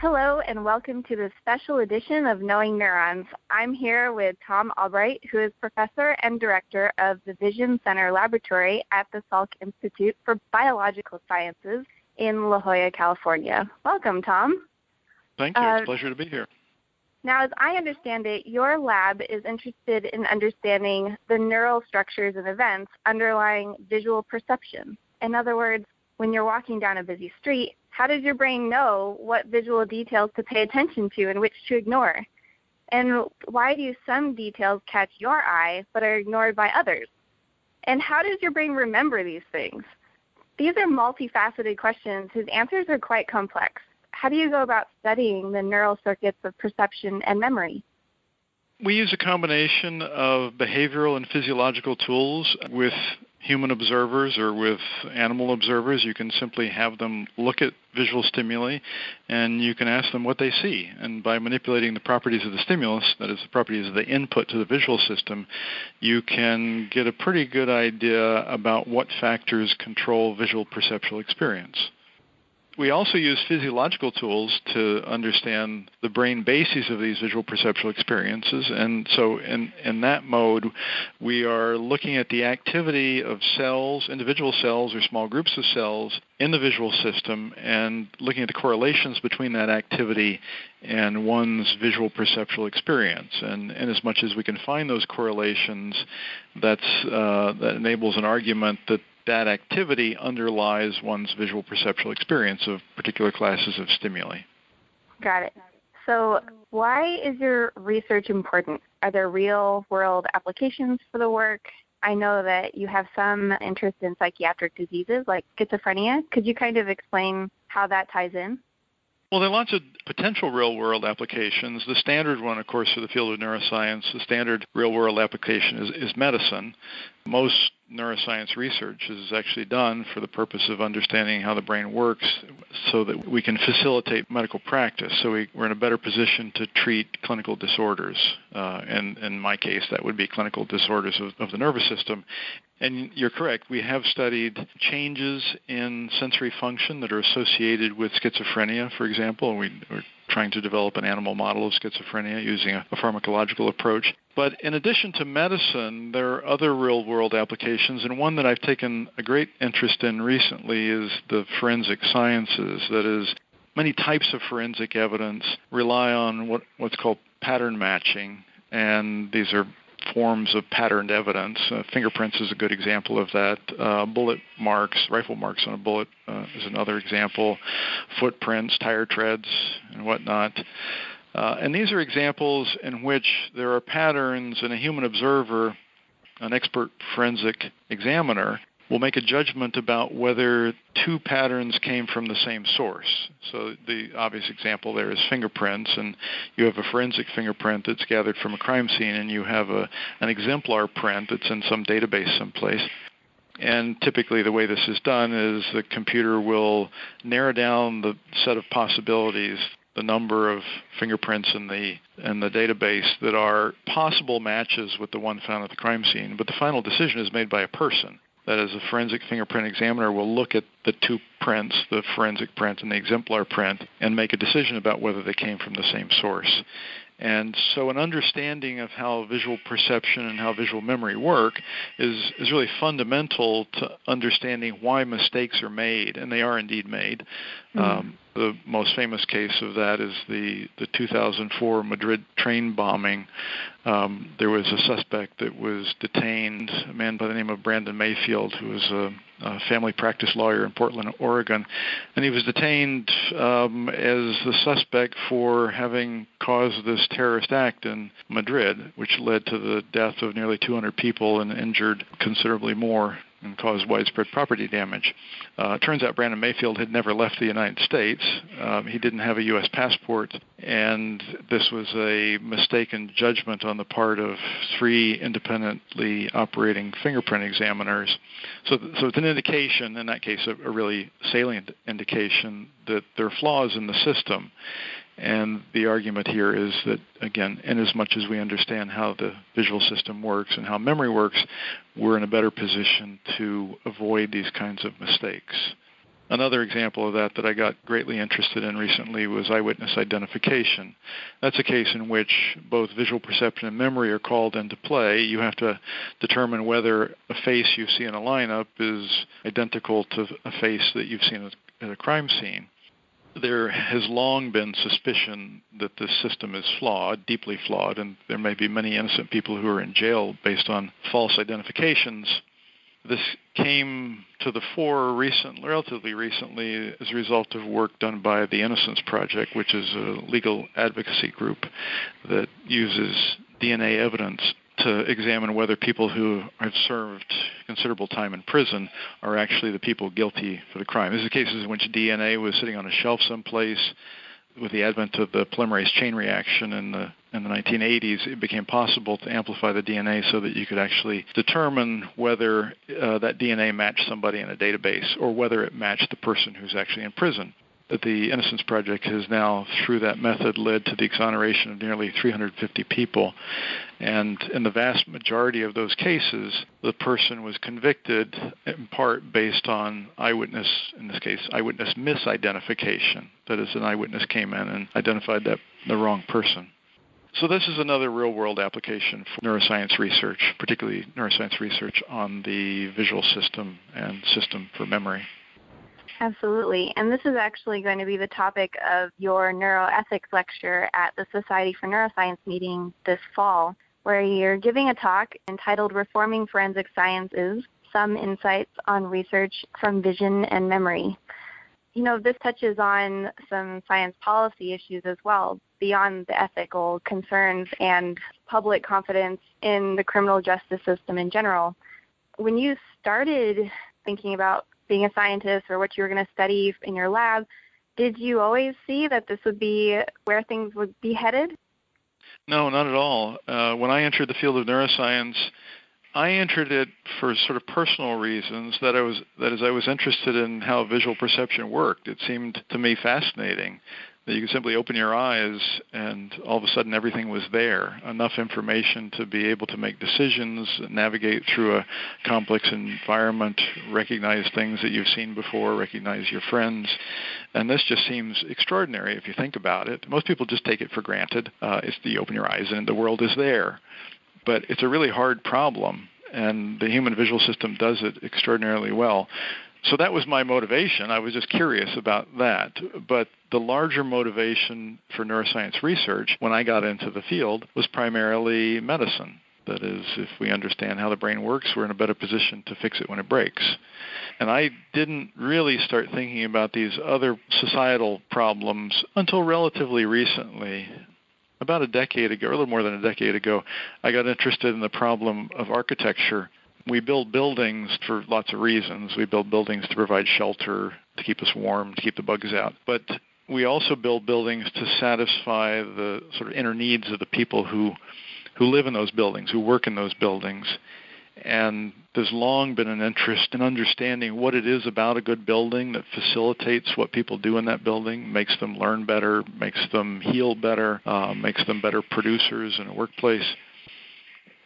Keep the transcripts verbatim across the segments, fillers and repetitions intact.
Hello and welcome to this special edition of Knowing Neurons. I'm here with Tom Albright, who is professor and director of the Vision Center Laboratory at the Salk Institute for Biological Sciences in La Jolla, California. Welcome, Tom. Thank you. Uh, it's a pleasure to be here. Now, as I understand it, your lab is interested in understanding the neural structures and events underlying visual perception. In other words, when you're walking down a busy street, how does your brain know what visual details to pay attention to and which to ignore? And why do some details catch your eye but are ignored by others? And how does your brain remember these things? These are multifaceted questions whose answers are quite complex. How do you go about studying the neural circuits of perception and memory? We use a combination of behavioral and physiological tools with human observers or with animal observers. You can simply have them look at visual stimuli, and you can ask them what they see. And by manipulating the properties of the stimulus, that is, the properties of the input to the visual system, you can get a pretty good idea about what factors control visual perceptual experience. We also use physiological tools to understand the brain bases of these visual perceptual experiences. And so in, in that mode, we are looking at the activity of cells, individual cells or small groups of cells in the visual system and looking at the correlations between that activity and one's visual perceptual experience. And, and as much as we can find those correlations, that's, uh, that enables an argument that that activity underlies one's visual perceptual experience of particular classes of stimuli. Got it. So why is your research important? Are there real-world applications for the work? I know that you have some interest in psychiatric diseases like schizophrenia. Could you kind of explain how that ties in? Well, there are lots of potential real-world applications. The standard one, of course, for the field of neuroscience, the standard real-world application is, is medicine. Most neuroscience research is actually done for the purpose of understanding how the brain works so that we can facilitate medical practice, so we, we're in a better position to treat clinical disorders. Uh, and in my case, that would be clinical disorders of, of the nervous system. And you're correct, we have studied changes in sensory function that are associated with schizophrenia, for example. We, we're trying to develop an animal model of schizophrenia using a, a pharmacological approach. But in addition to medicine, there are other real-world applications, and one that I've taken a great interest in recently is the forensic sciences. That is, many types of forensic evidence rely on what, what's called pattern matching, and these are forms of patterned evidence. Uh, fingerprints is a good example of that. Uh, bullet marks, rifle marks on a bullet uh, is another example. Footprints, tire treads, and whatnot. Uh, and these are examples in which there are patterns, and a human observer, an expert forensic examiner, will make a judgment about whether two patterns came from the same source. So the obvious example there is fingerprints, and you have a forensic fingerprint that's gathered from a crime scene, and you have a, an exemplar print that's in some database someplace. And typically the way this is done is the computer will narrow down the set of possibilities, the number of fingerprints in the in the database that are possible matches with the one found at the crime scene. But the final decision is made by a person. That is, a forensic fingerprint examiner will look at the two prints, the forensic print and the exemplar print, and make a decision about whether they came from the same source. And so an understanding of how visual perception and how visual memory work is, is really fundamental to understanding why mistakes are made, and they are indeed made. Mm-hmm. Um, the most famous case of that is the, the two thousand four Madrid train bombing. Um, there was a suspect that was detained, a man by the name of Brandon Mayfield, who was a, a family practice lawyer in Portland, Oregon. And he was detained um, as the suspect for having caused this terrorist act in Madrid, which led to the death of nearly two hundred people and injured considerably more and caused widespread property damage. Uh, it turns out Brandon Mayfield had never left the United States. Um, he didn't have a U S passport, and this was a mistaken judgment on the part of three independently operating fingerprint examiners. So, th- so it's an indication, in that case, a, a really salient indication that there are flaws in the system. And the argument here is that, again, in as much as we understand how the visual system works and how memory works, we're in a better position to avoid these kinds of mistakes. Another example of that that I got greatly interested in recently was eyewitness identification. That's a case in which both visual perception and memory are called into play. You have to determine whether a face you see in a lineup is identical to a face that you've seen at a crime scene. There has long been suspicion that this system is flawed, deeply flawed, and there may be many innocent people who are in jail based on false identifications. This came to the fore recently, relatively recently as a result of work done by the Innocence Project, which is a legal advocacy group that uses D N A evidence to examine whether people who have served considerable time in prison are actually the people guilty for the crime. This is cases in which D N A was sitting on a shelf someplace. With the advent of the polymerase chain reaction in the, in the nineteen eighties, it became possible to amplify the D N A so that you could actually determine whether uh, that D N A matched somebody in a database or whether it matched the person who's actually in prison. The Innocence Project has now, through that method, led to the exoneration of nearly three hundred fifty people. And in the vast majority of those cases, the person was convicted in part based on eyewitness, in this case, eyewitness misidentification. That is, an eyewitness came in and identified that the wrong person. So this is another real-world application for neuroscience research, particularly neuroscience research on the visual system and system for memory. Absolutely. And this is actually going to be the topic of your neuroethics lecture at the Society for Neuroscience meeting this fall, where you're giving a talk entitled Reforming Forensic Sciences, Some Insights on Research from Vision and Memory. You know, this touches on some science policy issues as well, beyond the ethical concerns and public confidence in the criminal justice system in general. When you started thinking about being a scientist or what you were going to study in your lab, did you always see that this would be where things would be headed? No, not at all. Uh, when I entered the field of neuroscience, I entered it for sort of personal reasons. That I was, that is, I was interested in how visual perception worked. It seemed to me fascinating that you could simply open your eyes and all of a sudden everything was there, enough information to be able to make decisions, navigate through a complex environment, recognize things that you've seen before, recognize your friends. And this just seems extraordinary if you think about it. Most people just take it for granted. Uh, it's the you open your eyes and the world is there. But it's a really hard problem, and the human visual system does it extraordinarily well. So that was my motivation. I was just curious about that. But the larger motivation for neuroscience research when I got into the field was primarily medicine. That is, if we understand how the brain works, we're in a better position to fix it when it breaks. And I didn't really start thinking about these other societal problems until relatively recently. About a decade ago, or a little more than a decade ago, I got interested in the problem of architecture. We build buildings for lots of reasons. We build buildings to provide shelter, to keep us warm, to keep the bugs out. But we also build buildings to satisfy the sort of inner needs of the people who who live in those buildings, who work in those buildings. And there's long been an interest in understanding what it is about a good building that facilitates what people do in that building, makes them learn better, makes them heal better, uh, makes them better producers in a workplace.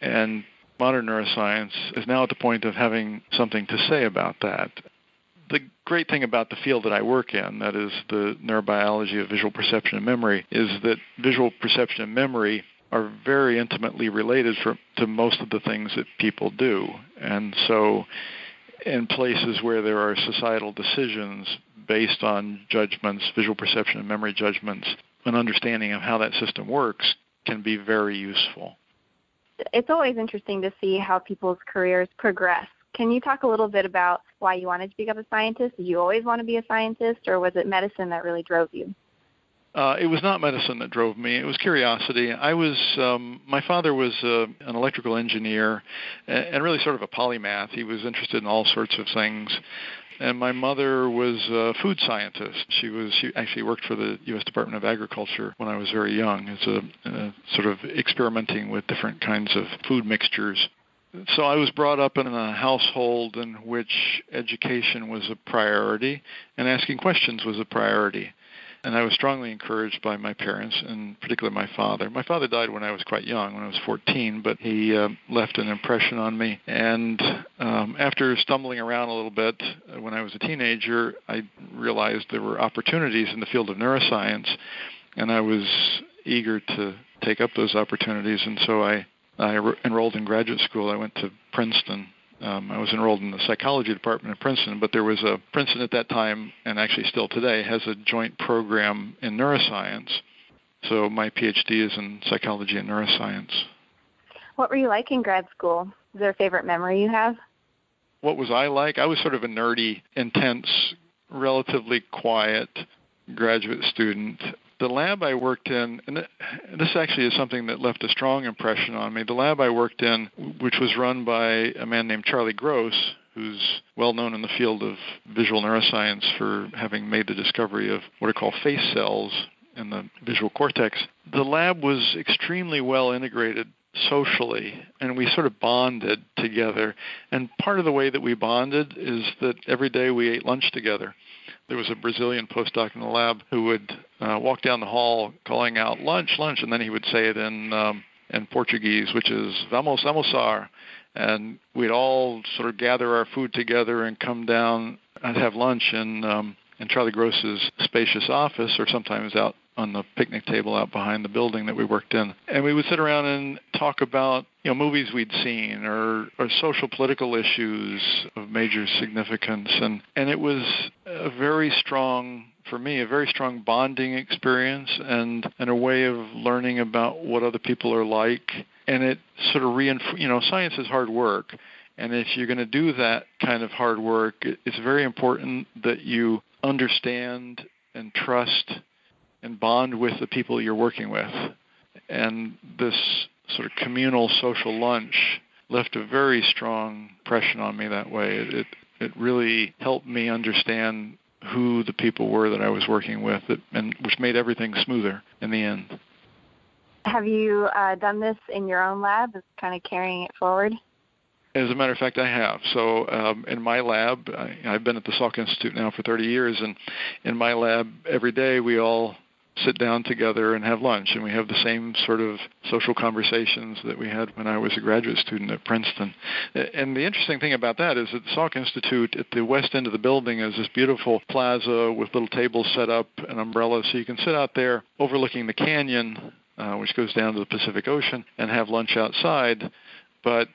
And modern neuroscience is now at the point of having something to say about that. The great thing about the field that I work in, that is the neurobiology of visual perception and memory, is that visual perception and memory are very intimately related for, to most of the things that people do. And so in places where there are societal decisions based on judgments, visual perception and memory judgments, an understanding of how that system works can be very useful. It's always interesting to see how people's careers progress. Can you talk a little bit about why you wanted to become a scientist? Did you always want to be a scientist, or was it medicine that really drove you? Uh, it was not medicine that drove me. It was curiosity. I was um, my father was uh, an electrical engineer and really sort of a polymath. He was interested in all sorts of things. And my mother was a food scientist. She was she actually worked for the U S Department of Agriculture when I was very young, as a, a sort of experimenting with different kinds of food mixtures. So I was brought up in a household in which education was a priority and asking questions was a priority. And I was strongly encouraged by my parents, and particularly my father. My father died when I was quite young, when I was fourteen, but he uh, left an impression on me. And um, after stumbling around a little bit uh, when I was a teenager, I realized there were opportunities in the field of neuroscience, and I was eager to take up those opportunities. And so I, I re- enrolled in graduate school. I went to Princeton. Um, I was enrolled in the psychology department at Princeton, but there was a Princeton at that time, and actually still today, has a joint program in neuroscience. So my PhD is in psychology and neuroscience. What were you like in grad school? Is there a favorite memory you have? What was I like? I was sort of a nerdy, intense, relatively quiet graduate student. The lab I worked in, and this actually is something that left a strong impression on me, the lab I worked in, which was run by a man named Charlie Gross, who's well known in the field of visual neuroscience for having made the discovery of what are called face cells in the visual cortex. The lab was extremely well integrated socially, and we sort of bonded together. And part of the way that we bonded is that every day we ate lunch together. There was a Brazilian postdoc in the lab who would uh, walk down the hall calling out, lunch, lunch, and then he would say it in um, in Portuguese, which is vamos almoçar. And we'd all sort of gather our food together and come down and have lunch in, um, in Charlie Gross's spacious office, or sometimes out on the picnic table out behind the building that we worked in. And we would sit around and talk about, you know, movies we'd seen or, or social political issues of major significance. And, and it was a very strong, for me, a very strong bonding experience and, and a way of learning about what other people are like. And it sort of reinforced, you know, science is hard work. And if you're going to do that kind of hard work, it's very important that you understand and trust and bond with the people you're working with. And this sort of communal social lunch left a very strong impression on me that way. It, it, it really helped me understand who the people were that I was working with, and which made everything smoother in the end. Have you uh, done this in your own lab, kind of carrying it forward? As a matter of fact, I have. So um, in my lab, I, I've been at the Salk Institute now for thirty years, and in my lab every day we all sit down together and have lunch, and we have the same sort of social conversations that we had when I was a graduate student at Princeton. And the interesting thing about that is that the Salk Institute, at the west end of the building, is this beautiful plaza with little tables set up and umbrellas, so you can sit out there overlooking the canyon, uh, which goes down to the Pacific Ocean, and have lunch outside. But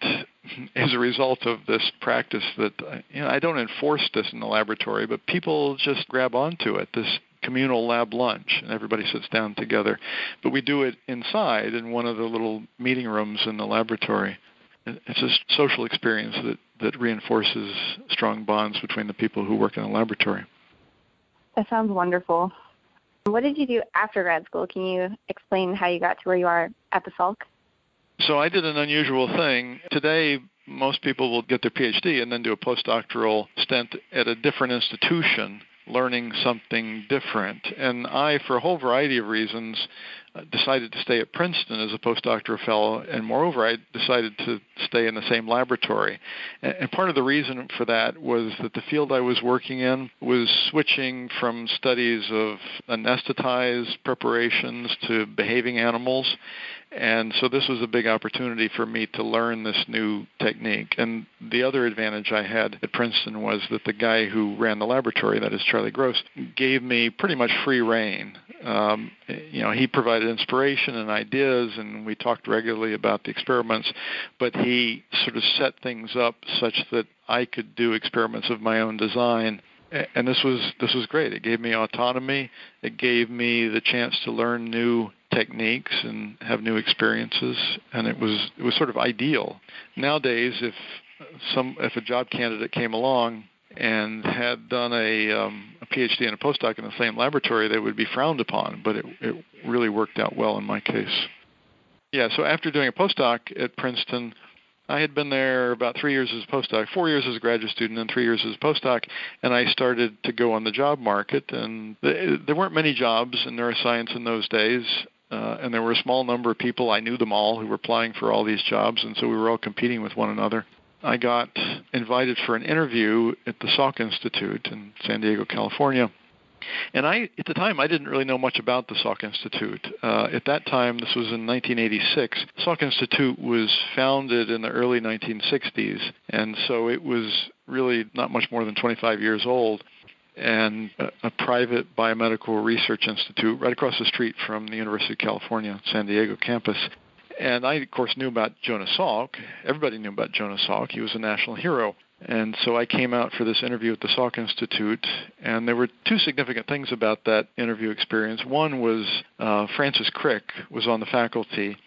as a result of this practice that, you know, I don't enforce this in the laboratory, but people just grab onto it, this communal lab lunch, and everybody sits down together. But we do it inside in one of the little meeting rooms in the laboratory. It's a social experience that, that reinforces strong bonds between the people who work in the laboratory. That sounds wonderful. What did you do after grad school? Can you explain how you got to where you are at the Salk? So I did an unusual thing. Today, most people will get their PhD and then do a postdoctoral stint at a different institution, learning something different. And I, for a whole variety of reasons, decided to stay at Princeton as a postdoctoral fellow. And moreover, I decided to stay in the same laboratory. And part of the reason for that was that the field I was working in was switching from studies of anesthetized preparations to behaving animals. And so this was a big opportunity for me to learn this new technique. And the other advantage I had at Princeton was that the guy who ran the laboratory, that is Charlie Gross, gave me pretty much free rein. Um, you know, he provided inspiration and ideas, and we talked regularly about the experiments, but he sort of set things up such that I could do experiments of my own design. And this was this was great. It gave me autonomy. It gave me the chance to learn new techniques and have new experiences, and it was it was sort of ideal. Nowadays, if some if a job candidate came along and had done a, um, a PhD and a postdoc in the same laboratory, they would be frowned upon, but it, it really worked out well in my case. Yeah, so after doing a postdoc at Princeton, I had been there about three years as a postdoc, four years as a graduate student and three years as a postdoc, and I started to go on the job market. And th- there weren't many jobs in neuroscience in those days. Uh, and there were a small number of people, I knew them all, who were applying for all these jobs, and so we were all competing with one another. I got invited for an interview at the Salk Institute in San Diego, California, And I, at the time, I didn't really know much about the Salk Institute. Uh, at that time, this was in nineteen eighty-six, the Salk Institute was founded in the early nineteen sixties, and so it was really not much more than twenty-five years old, and a, a private biomedical research institute right across the street from the University of California, San Diego campus. And I, of course, knew about Jonas Salk. Everybody knew about Jonas Salk. He was a national hero. And so I came out for this interview at the Salk Institute, and there were two significant things about that interview experience. One was uh, Francis Crick was on the faculty,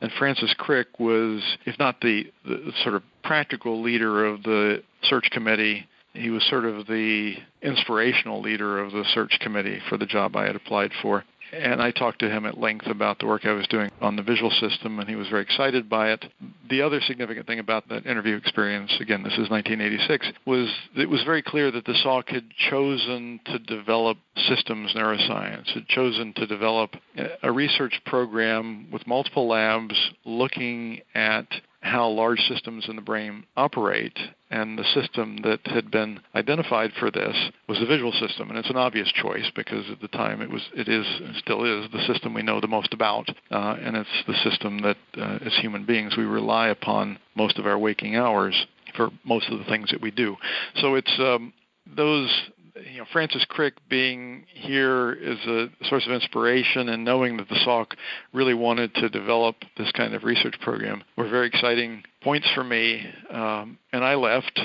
and Francis Crick was, if not the, the sort of practical leader of the search committee, he was sort of the inspirational leader of the search committee for the job I had applied for. And I talked to him at length about the work I was doing on the visual system, and he was very excited by it. The other significant thing about that interview experience, again, this is nineteen eighty-six, was it was very clear that the Salk had chosen to develop systems neuroscience, had chosen to develop a research program with multiple labs looking at how large systems in the brain operate, and the system that had been identified for this was the visual system, and it's an obvious choice because at the time it was, it is, and still is, the system we know the most about, uh, and it's the system that, uh, as human beings, we rely upon most of our waking hours for most of the things that we do. So it's um, those. You know, Francis Crick being here is a source of inspiration, and knowing that the Salk really wanted to develop this kind of research program were very exciting points for me. Um, and I left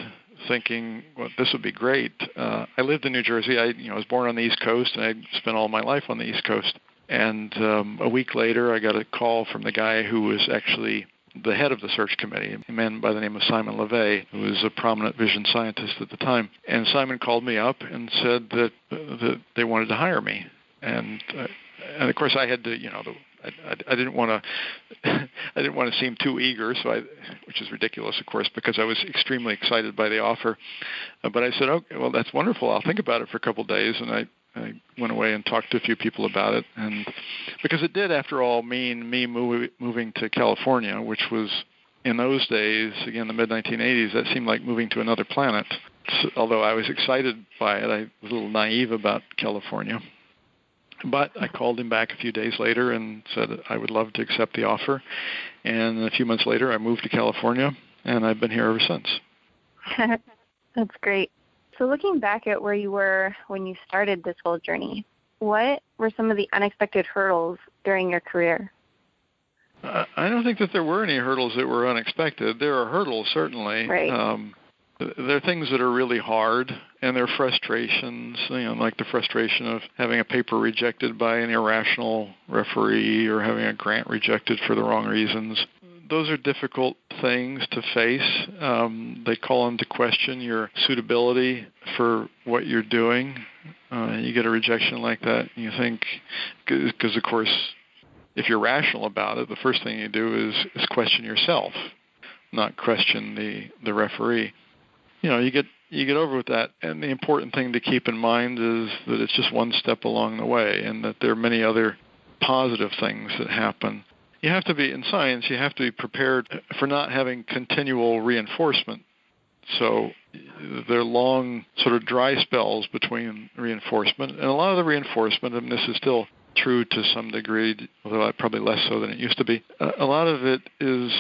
thinking, well, this would be great. Uh, I lived in New Jersey. I you know, was born on the East Coast, and I spent all my life on the East Coast. And um, a week later, I got a call from the guy who was actually the head of the search committee, a man by the name of Simon LeVay, who was a prominent vision scientist at the time. And Simon called me up and said that, uh, that they wanted to hire me. And uh, and of course I had to, you know, the, I, I didn't want to, I didn't want to seem too eager, so I, which is ridiculous, of course, because I was extremely excited by the offer. Uh, but I said, okay, well, that's wonderful. I'll think about it for a couple of days, and I. I went away and talked to a few people about it, and because it did, after all, mean me move, moving to California, which was, in those days, again, the mid nineteen eighties, that seemed like moving to another planet. So, although I was excited by it, I was a little naive about California. But I called him back a few days later and said I would love to accept the offer, and a few months later, I moved to California, and I've been here ever since. That's great. So looking back at where you were when you started this whole journey, what were some of the unexpected hurdles during your career? Uh, I don't think that there were any hurdles that were unexpected. There are hurdles, certainly. Right. Um, there are things that are really hard, and there are frustrations, you know, like the frustration of having a paper rejected by an irrational referee or having a grant rejected for the wrong reasons. Those are difficult things to face. Um, they call into question your suitability for what you're doing. Uh, you get a rejection like that, and you think, because, of course, if you're rational about it, the first thing you do is, is question yourself, not question the, the referee. You know, you get you get over with that, and the important thing to keep in mind is that it's just one step along the way, and that there are many other positive things that happen. You have to be, in science, you have to be prepared for not having continual reinforcement. So there are long sort of dry spells between reinforcement. And a lot of the reinforcement, and this is still true to some degree, although probably less so than it used to be, a lot of it is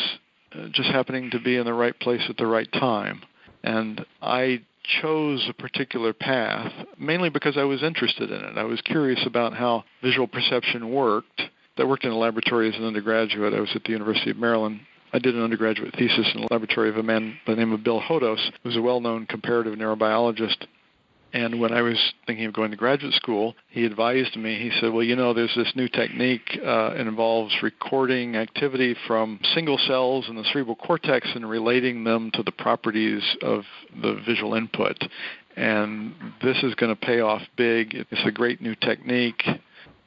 just happening to be in the right place at the right time. And I chose a particular path mainly because I was interested in it. I was curious about how visual perception worked. I worked in a laboratory as an undergraduate. I was at the University of Maryland. I did an undergraduate thesis in the laboratory of a man by the name of Bill Hodos, who's a well-known comparative neurobiologist. And when I was thinking of going to graduate school, he advised me, he said, well, you know, there's this new technique. Uh, it involves recording activity from single cells in the cerebral cortex and relating them to the properties of the visual input. And this is going to pay off big. It's a great new technique.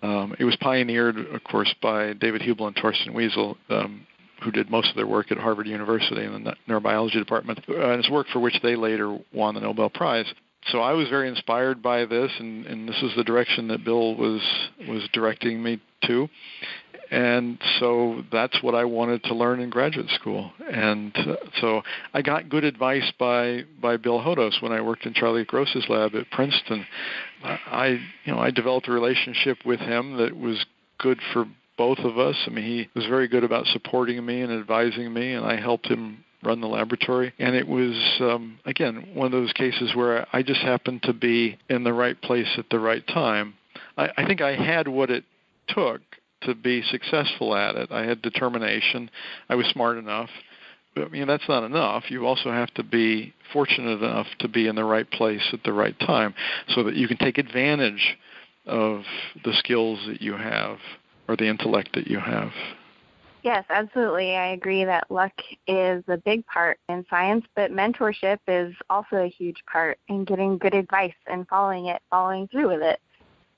Um, it was pioneered, of course, by David Hubel and Torsten Wiesel, um, who did most of their work at Harvard University in the neurobiology department, and it's work for which they later won the Nobel Prize. So I was very inspired by this, and, and this is the direction that Bill was was directing me to. And so that's what I wanted to learn in graduate school. And so I got good advice by, by Bill Hodos when I worked in Charlie Gross's lab at Princeton. I, you know, I developed a relationship with him that was good for both of us. I mean, he was very good about supporting me and advising me, and I helped him run the laboratory. And it was, um, again, one of those cases where I just happened to be in the right place at the right time. I, I think I had what it took to be successful at it. I had determination. I was smart enough. But, I mean, that's not enough. You also have to be fortunate enough to be in the right place at the right time so that you can take advantage of the skills that you have or the intellect that you have. Yes, absolutely. I agree that luck is a big part in science, but mentorship is also a huge part in getting good advice and following it, following through with it.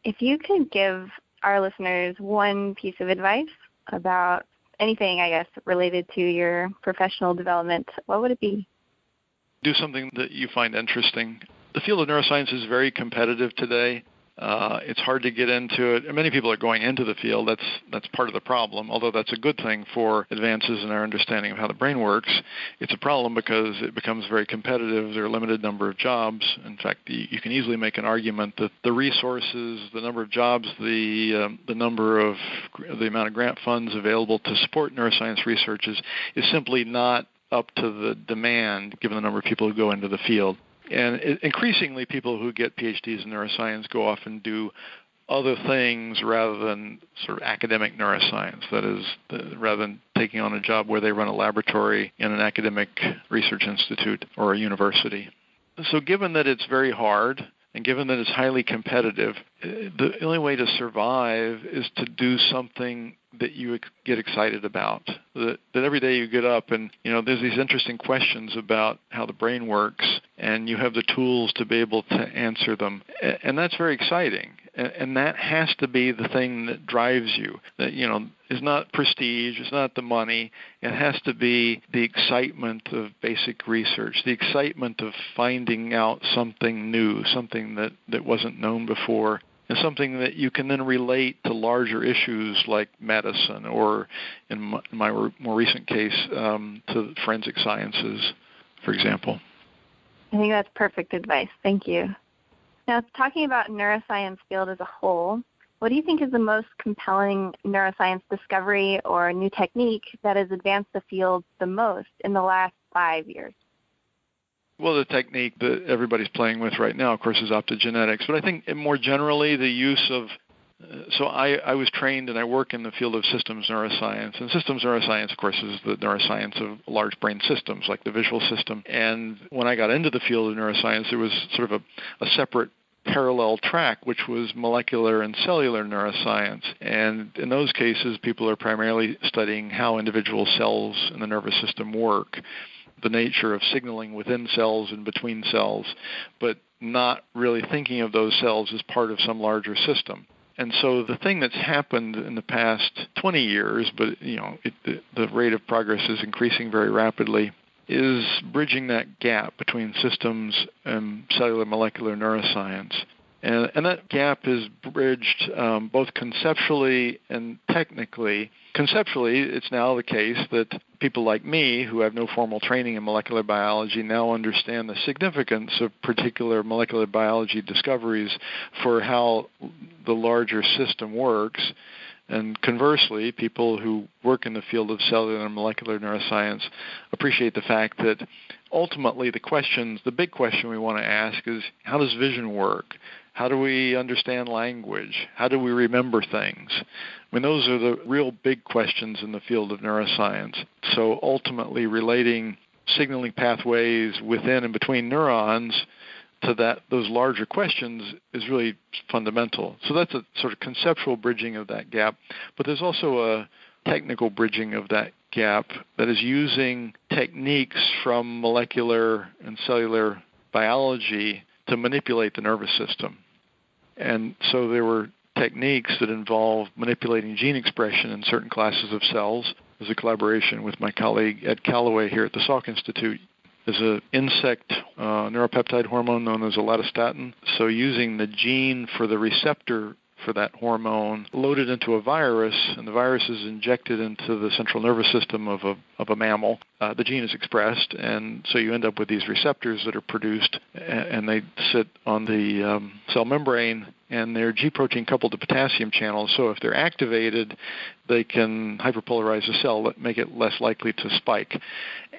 If you could give our listeners one piece of advice about anything, I guess, related to your professional development, what would it be? Do something that you find interesting. The field of neuroscience is very competitive today. Uh, it's hard to get into it. And many people are going into the field. That's that's part of the problem, although that's a good thing for advances in our understanding of how the brain works. It's a problem because it becomes very competitive. There are a limited number of jobs. In fact, the, you can easily make an argument that the resources, the number of jobs, the um, the number of the amount of grant funds available to support neuroscience research is, is simply not up to the demand given the number of people who go into the field. And increasingly, people who get P H Ds in neuroscience go off and do other things rather than sort of academic neuroscience. That is, the, rather than taking on a job where they run a laboratory in an academic research institute or a university. So given that it's very hard and given that it's highly competitive, the only way to survive is to do something that you get excited about, that, that every day you get up and, you know, there's these interesting questions about how the brain works, and you have the tools to be able to answer them. And that's very exciting. And that has to be the thing that drives you. That, you know, it's not prestige, it's not the money. It has to be the excitement of basic research, the excitement of finding out something new, something that, that wasn't known before, and something that you can then relate to larger issues like medicine or, in my, in my re- more recent case, um, to forensic sciences, for example. I think that's perfect advice. Thank you. Now, talking about neuroscience field as a whole, what do you think is the most compelling neuroscience discovery or new technique that has advanced the field the most in the last five years? Well, the technique that everybody's playing with right now, of course, is optogenetics. But I think more generally the use of So I, I was trained and I work in the field of systems neuroscience. And systems neuroscience, of course, is the neuroscience of large brain systems like the visual system. And when I got into the field of neuroscience, there was sort of a, a separate parallel track, which was molecular and cellular neuroscience. And in those cases, people are primarily studying how individual cells in the nervous system work, the nature of signaling within cells and between cells, but not really thinking of those cells as part of some larger system. And so the thing that's happened in the past twenty years, but you know it, the, the rate of progress is increasing very rapidly, is bridging that gap between systems and cellular molecular neuroscience. And, and that gap is bridged um, both conceptually and technically. Conceptually, it's now the case that people like me, who have no formal training in molecular biology, now understand the significance of particular molecular biology discoveries for how the larger system works. And conversely, people who work in the field of cellular and molecular neuroscience appreciate the fact that ultimately the questions, the big question we want to ask is, how does vision work? How do we understand language? How do we remember things? I mean, those are the real big questions in the field of neuroscience. So ultimately relating signaling pathways within and between neurons to that, those larger questions is really fundamental. So that's a sort of conceptual bridging of that gap. But there's also a technical bridging of that gap that is using techniques from molecular and cellular biology to manipulate the nervous system. And so there were techniques that involved manipulating gene expression in certain classes of cells. There's a collaboration with my colleague Ed Calloway here at the Salk Institute. There's an insect uh, neuropeptide hormone known as allatostatin. So using the gene for the receptor for that hormone loaded into a virus, and the virus is injected into the central nervous system of a, of a mammal. Uh, the gene is expressed, and so you end up with these receptors that are produced, and, and they sit on the um, cell membrane, and they're G-protein coupled to potassium channels, so if they're activated, they can hyperpolarize the cell, make it less likely to spike.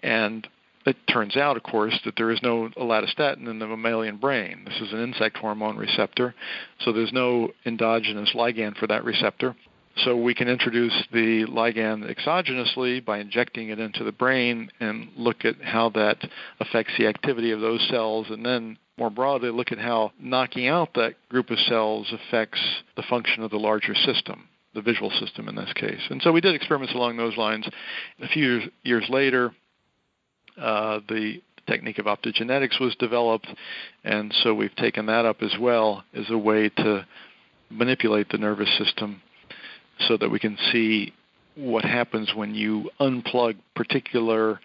And it turns out, of course, that there is no allatostatin in the mammalian brain. This is an insect hormone receptor, so there's no endogenous ligand for that receptor. So we can introduce the ligand exogenously by injecting it into the brain and look at how that affects the activity of those cells, and then more broadly look at how knocking out that group of cells affects the function of the larger system, the visual system in this case. And so we did experiments along those lines. A few years, years later, Uh, the technique of optogenetics was developed, and so we've taken that up as well as a way to manipulate the nervous system so that we can see what happens when you unplug particular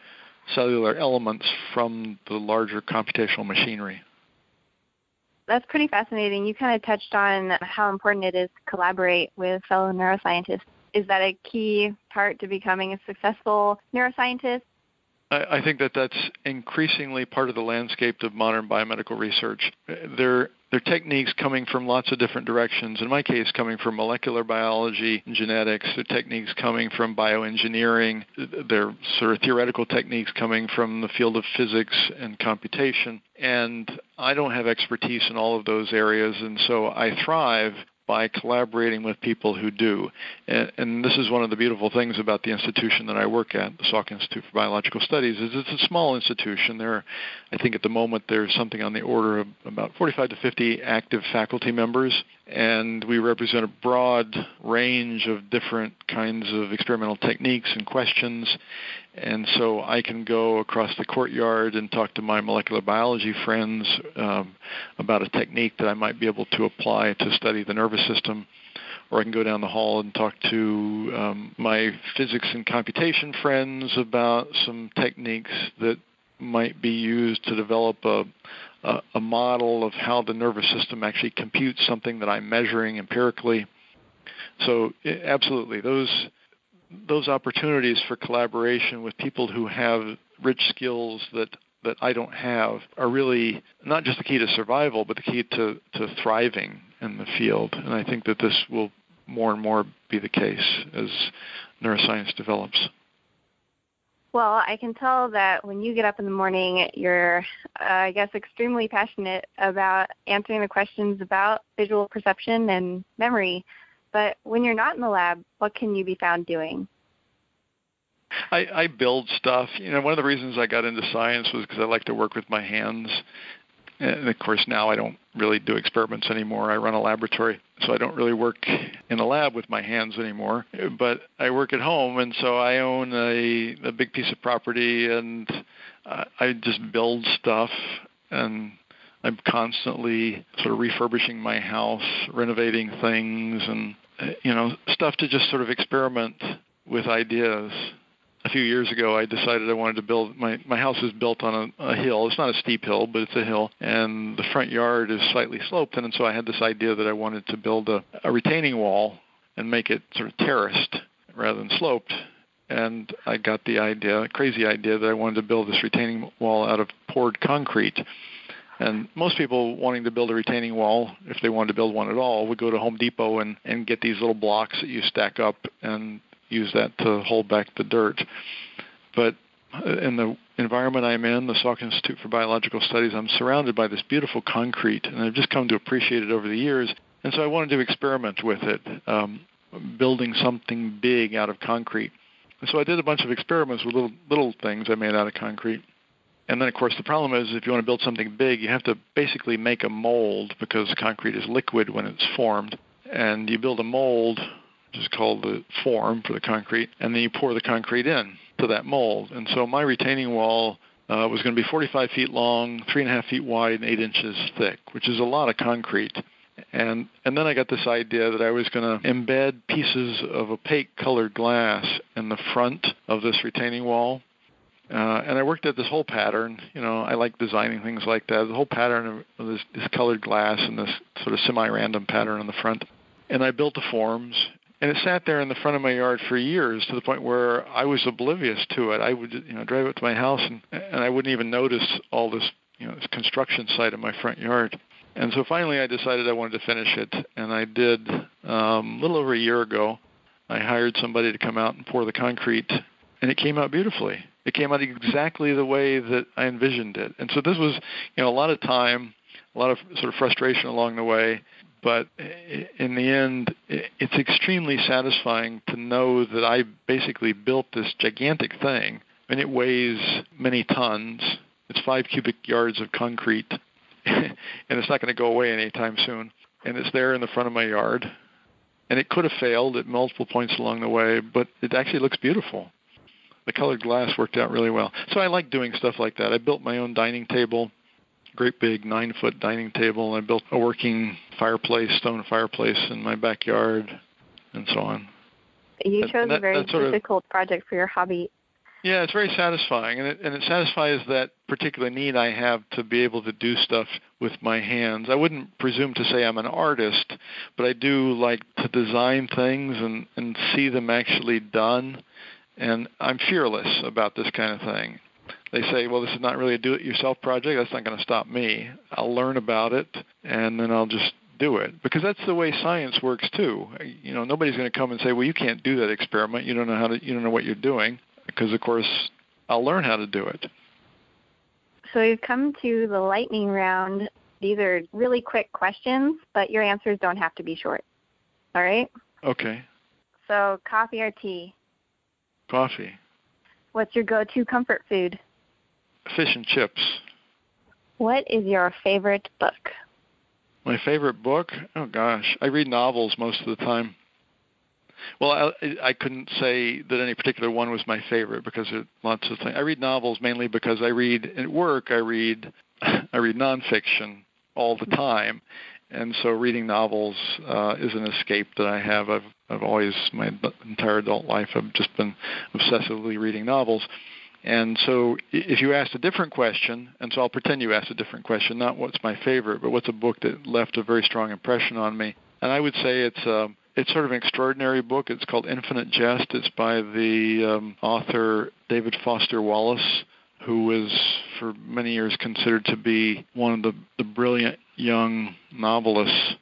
cellular elements from the larger computational machinery. That's pretty fascinating. You kind of touched on how important it is to collaborate with fellow neuroscientists. Is that a key part to becoming a successful neuroscientist? I think that that's increasingly part of the landscape of modern biomedical research. There, there are techniques coming from lots of different directions. In my case, coming from molecular biology and genetics. There are techniques coming from bioengineering. There are sort of theoretical techniques coming from the field of physics and computation. And I don't have expertise in all of those areas, and so I thrive by collaborating with people who do. And, and this is one of the beautiful things about the institution that I work at, the Salk Institute for Biological Studies, is it's a small institution. There are, I think at the moment there's something on the order of about forty-five to fifty active faculty members, and we represent a broad range of different kinds of experimental techniques and questions. And so I can go across the courtyard and talk to my molecular biology friends um, about a technique that I might be able to apply to study the nervous system, or I can go down the hall and talk to um, my physics and computation friends about some techniques that might be used to develop a, a, a model of how the nervous system actually computes something that I'm measuring empirically. So it, absolutely, those... Those opportunities for collaboration with people who have rich skills that, that I don't have are really not just the key to survival, but the key to, to thriving in the field. And I think that this will more and more be the case as neuroscience develops. Well, I can tell that when you get up in the morning, you're, uh, I guess, extremely passionate about answering the questions about visual perception and memory. But when you're not in the lab, what can you be found doing? I, I build stuff. You know, one of the reasons I got into science was because I like to work with my hands. And, of course, now I don't really do experiments anymore. I run a laboratory, so I don't really work in a lab with my hands anymore. But I work at home, and so I own a, a big piece of property, and uh, I just build stuff, and I'm constantly sort of refurbishing my house, renovating things, and, you know, stuff to just sort of experiment with ideas. A few years ago, I decided I wanted to build, my, my house is built on a, a hill. It's not a steep hill, but it's a hill, and the front yard is slightly sloped, and so I had this idea that I wanted to build a, a retaining wall and make it sort of terraced rather than sloped. And I got the idea, crazy idea, that I wanted to build this retaining wall out of poured concrete. And most people wanting to build a retaining wall, if they wanted to build one at all, would go to Home Depot and, and get these little blocks that you stack up and use that to hold back the dirt. But in the environment I'm in, the Salk Institute for Biological Studies, I'm surrounded by this beautiful concrete, and I've just come to appreciate it over the years. And so I wanted to experiment with it, um, building something big out of concrete. And so I did a bunch of experiments with little, little things I made out of concrete. And then, of course, the problem is if you want to build something big, you have to basically make a mold because concrete is liquid when it's formed. And you build a mold, which is called the form for the concrete, and then you pour the concrete in to that mold. And so my retaining wall uh, was going to be forty-five feet long, three and a half feet wide, and eight inches thick, which is a lot of concrete. And, and then I got this idea that I was going to embed pieces of opaque colored glass in the front of this retaining wall. Uh, and I worked at this whole pattern. You know, I like designing things like that. The whole pattern of this, this colored glass and this sort of semi-random pattern on the front. and I built the forms. And it sat there in the front of my yard for years, to the point where I was oblivious to it. I would, you know, drive up to my house, and, and I wouldn't even notice all this, you know, this construction site in my front yard. And so finally, I decided I wanted to finish it, and I did. Um, a little over a year ago, I hired somebody to come out and pour the concrete, and it came out beautifully. It came out exactly the way that I envisioned it. And so this was, you know, a lot of time, a lot of sort of frustration along the way. But in the end, it's extremely satisfying to know that I basically built this gigantic thing. And it weighs many tons. It's five cubic yards of concrete. And it's not going to go away anytime soon. And it's there in the front of my yard. And it could have failed at multiple points along the way, but it actually looks beautiful. The colored glass worked out really well. So I like doing stuff like that. I built my own dining table. Great big nine-foot dining table, and I built a working fireplace, stone fireplace in my backyard, and so on. You chose and that, a very difficult of, project for your hobby. Yeah, it's very satisfying, and it, and it satisfies that particular need I have to be able to do stuff with my hands. I wouldn't presume to say I'm an artist, but I do like to design things and, and see them actually done, and I'm fearless about this kind of thing. They say, well, this is not really a do-it-yourself project. That's not going to stop me. I'll learn about it, and then I'll just do it. Because that's the way science works, too. You know, nobody's going to come and say, well, you can't do that experiment. You don't know how to, you don't know what you're doing. Because, of course, I'll learn how to do it. So we've come to the lightning round. These are really quick questions, but your answers don't have to be short. All right? Okay. So coffee or tea? Coffee. What's your go-to comfort food? Fish and chips. What is your favorite book? My favorite book? Oh, gosh. I read novels most of the time. Well, I, I couldn't say that any particular one was my favorite because there are lots of things. I read novels mainly because I read at work. I read I read nonfiction all the time. And so reading novels uh, is an escape that I have. I've, I've always, my entire adult life, I've just been obsessively reading novels. And so if you asked a different question, and so I'll pretend you asked a different question, not what's my favorite, but what's a book that left a very strong impression on me. And I would say it's a, it's sort of an extraordinary book. It's called Infinite Jest. It's by the um, author David Foster Wallace, who was for many years considered to be one of the, the brilliant young novelists.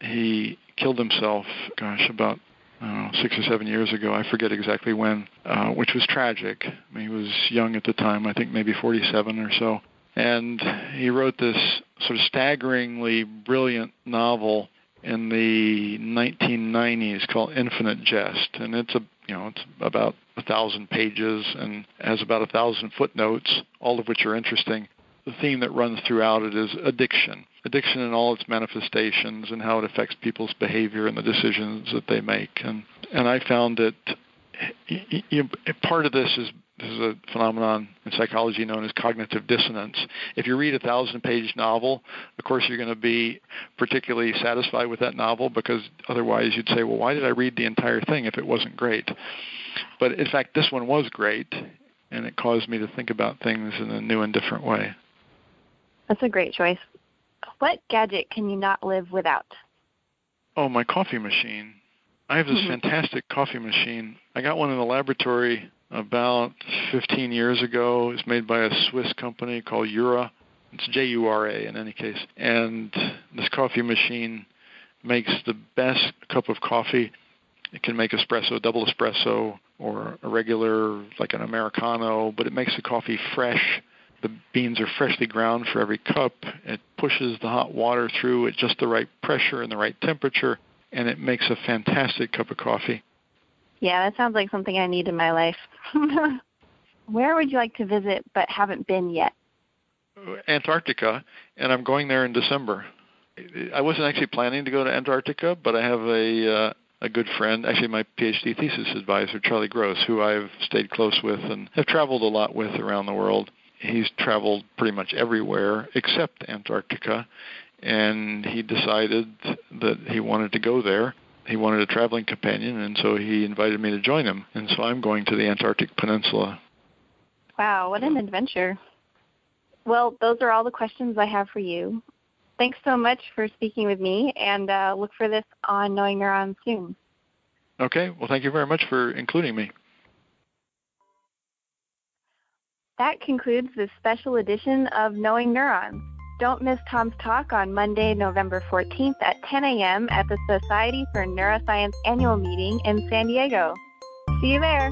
He killed himself, gosh, about I don't know, six or seven years ago, I forget exactly when, uh, which was tragic. I mean, he was young at the time, I think maybe forty-seven or so. And he wrote this sort of staggeringly brilliant novel in the nineteen nineties called Infinite Jest. And it's a, you know, it's about a thousand pages and has about a thousand footnotes, all of which are interesting. The theme that runs throughout it is addiction, addiction in all its manifestations and how it affects people's behavior and the decisions that they make. And and I found that you, part of this is, this is a phenomenon in psychology known as cognitive dissonance. If you read a thousand-page novel, of course you're going to be particularly satisfied with that novel because otherwise you'd say, well, why did I read the entire thing if it wasn't great? But in fact, this one was great, and it caused me to think about things in a new and different way. That's a great choice. What gadget can you not live without? Oh, my coffee machine. I have this mm-hmm. fantastic coffee machine. I got one in the laboratory about fifteen years ago. It's made by a Swiss company called Jura. It's J U R A in any case. And this coffee machine makes the best cup of coffee. It can make espresso, double espresso, or a regular, like an Americano, but it makes the coffee fresh. The beans are freshly ground for every cup. It pushes the hot water through at just the right pressure and the right temperature, and it makes a fantastic cup of coffee. Yeah, that sounds like something I need in my life. Where would you like to visit but haven't been yet? Antarctica, and I'm going there in December. I wasn't actually planning to go to Antarctica, but I have a... Uh, a good friend, actually my PhD thesis advisor, Charlie Gross, who I've stayed close with and have traveled a lot with around the world. He's traveled pretty much everywhere except Antarctica, and he decided that he wanted to go there. He wanted a traveling companion, and so he invited me to join him. And so I'm going to the Antarctic Peninsula. Wow, what an adventure. Well, those are all the questions I have for you. thanks so much for speaking with me, and uh, look for this on Knowing Neurons soon. Okay. Well, thank you very much for including me. That concludes this special edition of Knowing Neurons. Don't miss Tom's talk on Monday, November fourteenth at ten a m at the Society for Neuroscience annual meeting in San Diego. See you there.